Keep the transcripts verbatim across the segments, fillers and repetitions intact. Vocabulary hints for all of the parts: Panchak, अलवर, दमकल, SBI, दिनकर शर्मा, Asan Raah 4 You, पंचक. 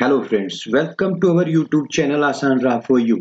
Hello friends, welcome to our YouTube channel Aasan Raah for you.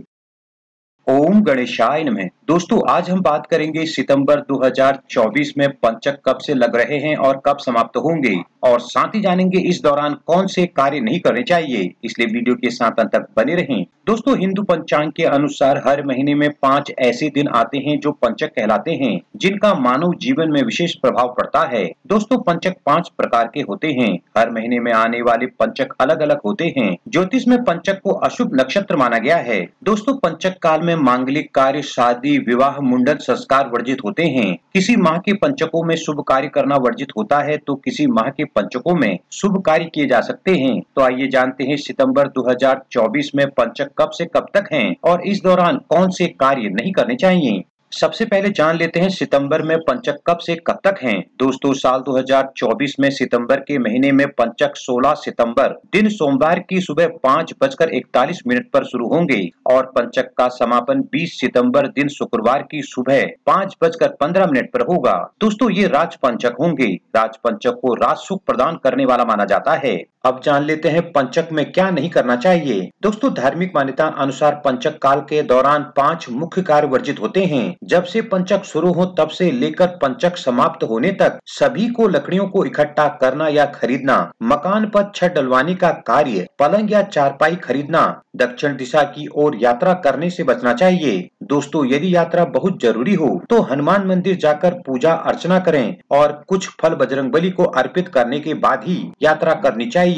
ओम गणेशाय नमः। दोस्तों, आज हम बात करेंगे सितंबर दो हज़ार चौबीस में पंचक कब से लग रहे हैं और कब समाप्त होंगे, और साथ ही जानेंगे इस दौरान कौन से कार्य नहीं करने चाहिए, इसलिए वीडियो के साथ अंत तक बने रहें। दोस्तों, हिंदू पंचांग के अनुसार हर महीने में पांच ऐसे दिन आते हैं जो पंचक कहलाते हैं, जिनका मानव जीवन में विशेष प्रभाव पड़ता है। दोस्तों, पंचक पांच प्रकार के होते हैं। हर महीने में आने वाले पंचक अलग अलग होते हैं। ज्योतिष में पंचक को अशुभ नक्षत्र माना गया है। दोस्तों, पंचक काल में मांगलिक कार्य, शादी, विवाह, मुंडन संस्कार वर्जित होते हैं। किसी माह के पंचकों में शुभ कार्य करना वर्जित होता है, तो किसी माह के पंचकों में शुभ कार्य किए जा सकते हैं। तो आइए जानते हैं सितंबर दो हज़ार चौबीस में पंचक कब से कब तक हैं और इस दौरान कौन से कार्य नहीं करने चाहिए। सबसे पहले जान लेते हैं सितंबर में पंचक कब से कब तक हैं। दोस्तों, साल दो हज़ार चौबीस में सितंबर के महीने में पंचक सोलह सितंबर दिन सोमवार की सुबह पाँच बजकर इकतालीस मिनट पर शुरू होंगे और पंचक का समापन बीस सितंबर दिन शुक्रवार की सुबह पाँच बजकर पंद्रह मिनट पर होगा। दोस्तों, ये राज पंचक होंगे। राज पंचक को राज सुख प्रदान करने वाला माना जाता है। अब जान लेते हैं पंचक में क्या नहीं करना चाहिए। दोस्तों, धार्मिक मान्यता अनुसार पंचक काल के दौरान पांच मुख्य कार्य वर्जित होते हैं। जब से पंचक शुरू हो तब से लेकर पंचक समाप्त होने तक सभी को लकड़ियों को इकट्ठा करना या खरीदना, मकान पर छत डलवाने का कार्य, पलंग या चारपाई खरीदना, दक्षिण दिशा की ओर यात्रा करने से बचना चाहिए। दोस्तों, यदि यात्रा बहुत जरूरी हो तो हनुमान मंदिर जाकर पूजा अर्चना करें और कुछ फल बजरंगबली को अर्पित करने के बाद ही यात्रा करनी चाहिए।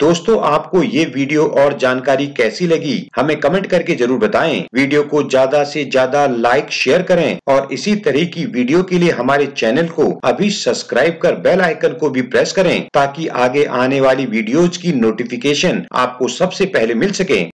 दोस्तों, आपको ये वीडियो और जानकारी कैसी लगी हमें कमेंट करके जरूर बताएं। वीडियो को ज्यादा से ज्यादा लाइक शेयर करें और इसी तरह की वीडियो के लिए हमारे चैनल को अभी सब्सक्राइब कर बेल आइकन को भी प्रेस करें ताकि आगे आने वाली वीडियोज की नोटिफिकेशन आपको सबसे पहले मिल सके।